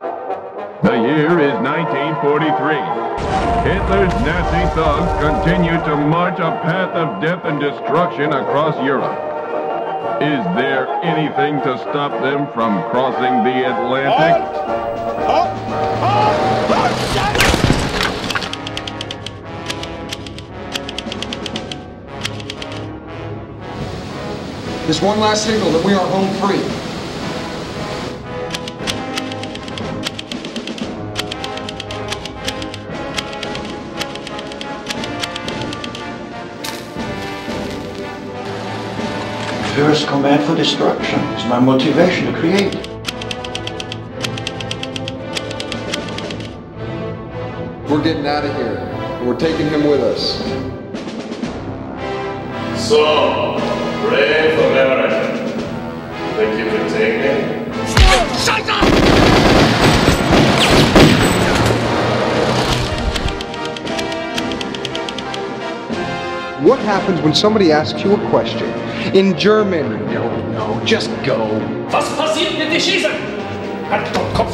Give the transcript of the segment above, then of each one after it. The year is 1943. Hitler's Nazi thugs continue to march a path of death and destruction across Europe. Is there anything to stop them from crossing the Atlantic? There's one last signal that we are home free. First command for destruction is my motivation to create. We're getting out of here. We're taking him with us. So, pray for America. Thank you for taking me. Shut up! What happens when somebody asks you a question in German? No, just go. Was passiert mit den Schießen? Hand vom Kopf.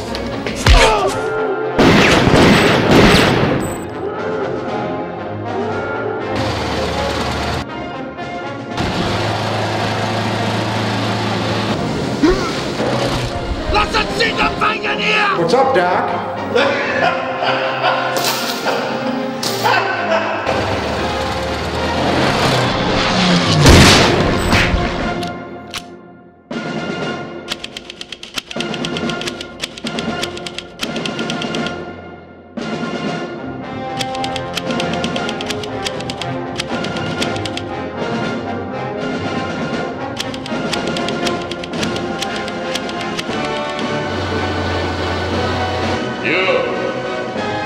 Lass uns nicht abfangen hier! What's up, Doc?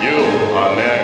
You are man.